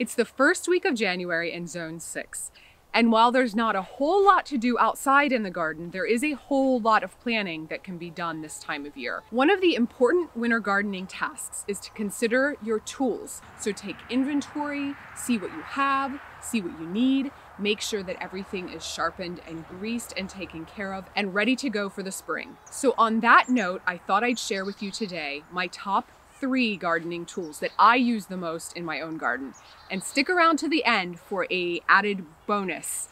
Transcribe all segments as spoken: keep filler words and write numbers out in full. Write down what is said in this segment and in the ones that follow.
It's the first week of January in zone six. And while there's not a whole lot to do outside in the garden, there is a whole lot of planning that can be done this time of year. One of the important winter gardening tasks is to consider your tools. So take inventory, see what you have, see what you need, make sure that everything is sharpened and greased and taken care of and ready to go for the spring. So on that note, I thought I'd share with you today my top three gardening tools that I use the most in my own garden. And stick around to the end for an added bonus.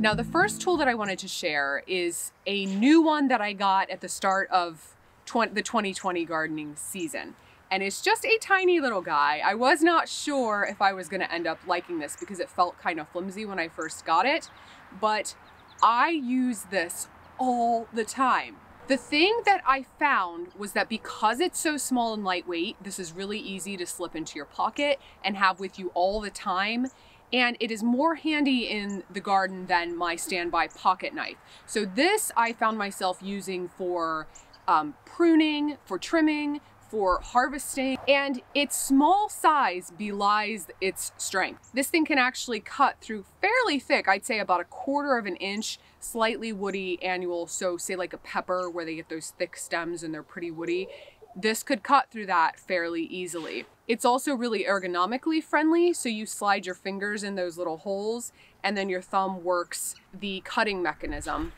Now, the first tool that I wanted to share is a new one that I got at the start of the twenty twenty gardening season. And it's just a tiny little guy. I was not sure if I was gonna end up liking this because it felt kind of flimsy when I first got it, but I use this all the time. The thing that I found was that because it's so small and lightweight, this is really easy to slip into your pocket and have with you all the time. And it is more handy in the garden than my standby pocket knife. So this I found myself using for um, pruning, for trimming, for harvesting, and its small size belies its strength. This thing can actually cut through fairly thick, I'd say about a quarter of an inch, slightly woody annual, so say like a pepper where they get those thick stems and they're pretty woody. This could cut through that fairly easily. It's also really ergonomically friendly, so you slide your fingers in those little holes and then your thumb works the cutting mechanism.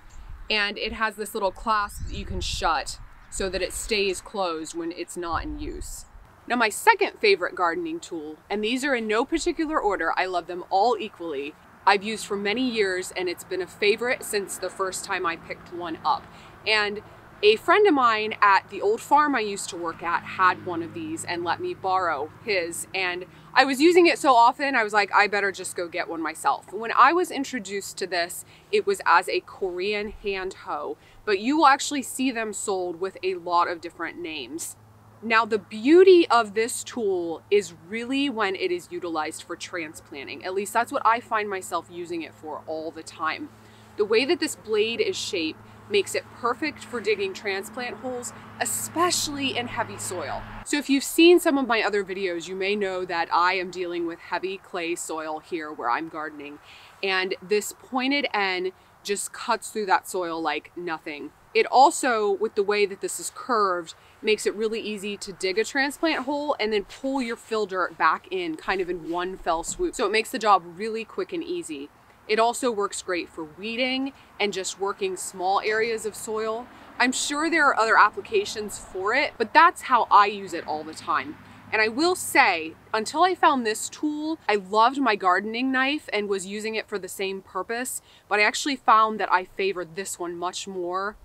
And it has this little clasp that you can shut so that it stays closed when it's not in use. Now, my second favorite gardening tool, and these are in no particular order, I love them all equally, I've used for many years and it's been a favorite since the first time I picked one up. And a friend of mine at the old farm I used to work at had one of these and let me borrow his, and I was using it so often I was like, I better just go get one myself. When I was introduced to this, it was as a Korean hand hoe, but you will actually see them sold with a lot of different names. Now, the beauty of this tool is really when it is utilized for transplanting. At least that's what I find myself using it for all the time. The way that this blade is shaped makes it perfect for digging transplant holes, especially in heavy soil. So if you've seen some of my other videos, you may know that I am dealing with heavy clay soil here where I'm gardening, and this pointed end just cuts through that soil like nothing. It also, with the way that this is curved, makes it really easy to dig a transplant hole and then pull your fill dirt back in kind of in one fell swoop. So it makes the job really quick and easy. It also works great for weeding and just working small areas of soil. I'm sure there are other applications for it, but that's how I use it all the time. And I will say, until I found this tool, I loved my gardening knife and was using it for the same purpose, but I actually found that I favored this one much more.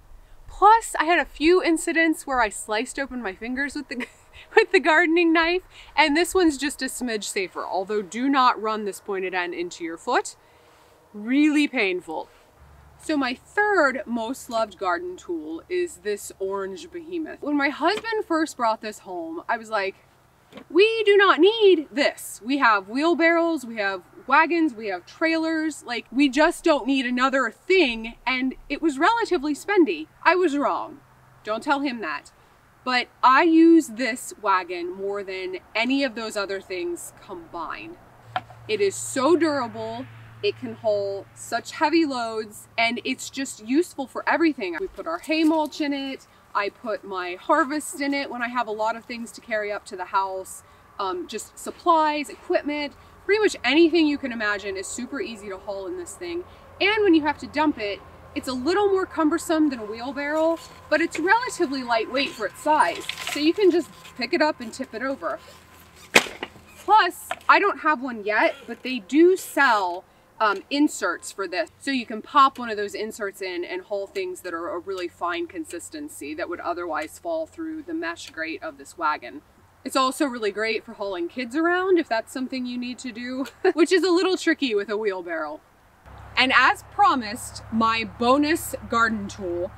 Plus, I had a few incidents where I sliced open my fingers with the with the gardening knife, and this one's just a smidge safer, although do not run this pointed end into your foot. Really painful. So my third most loved garden tool is this orange behemoth. When my husband first brought this home, I was like, we do not need this. We have wheelbarrows, we have wagons, we have trailers, like we just don't need another thing, and it was relatively spendy. I was wrong. Don't tell him that. But I use this wagon more than any of those other things combined. It is so durable. It can haul such heavy loads, and it's just useful for everything. We put our hay mulch in it. I put my harvest in it when I have a lot of things to carry up to the house. Um, just supplies, equipment, pretty much anything you can imagine is super easy to haul in this thing. And when you have to dump it, it's a little more cumbersome than a wheelbarrow, but it's relatively lightweight for its size. So you can just pick it up and tip it over. Plus, I don't have one yet, but they do sell Um, inserts for this. So you can pop one of those inserts in and haul things that are a really fine consistency that would otherwise fall through the mesh grate of this wagon. It's also really great for hauling kids around if that's something you need to do, which is a little tricky with a wheelbarrow. And as promised, my bonus garden tool.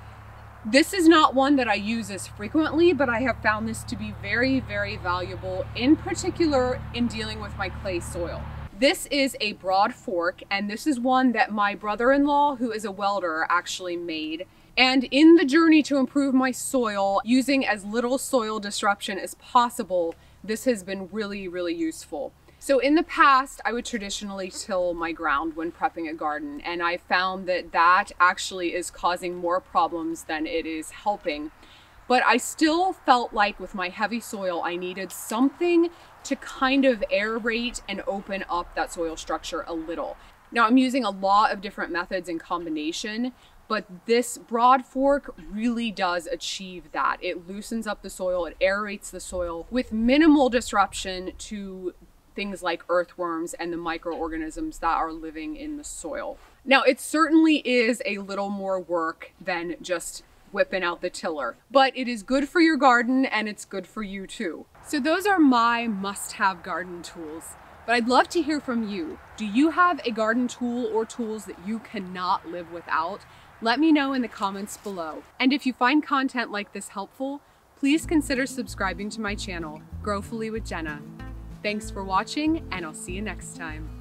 This is not one that I use as frequently, but I have found this to be very, very valuable, in particular in dealing with my clay soil. This is a broadfork, and this is one that my brother-in-law, who is a welder, actually made. And in the journey to improve my soil, using as little soil disruption as possible, this has been really, really useful. So in the past, I would traditionally till my ground when prepping a garden, and I found that that actually is causing more problems than it is helping. But I still felt like with my heavy soil, I needed something to kind of aerate and open up that soil structure a little. Now I'm using a lot of different methods in combination, but this broad fork really does achieve that. It loosens up the soil, it aerates the soil with minimal disruption to things like earthworms and the microorganisms that are living in the soil. Now it certainly is a little more work than just whipping out the tiller, but it is good for your garden and it's good for you too. So those are my must-have garden tools. But I'd love to hear from you. Do you have a garden tool or tools that you cannot live without? Let me know in the comments below. And if you find content like this helpful, please consider subscribing to my channel, Growfully with Jenna. Thanks for watching, and I'll see you next time.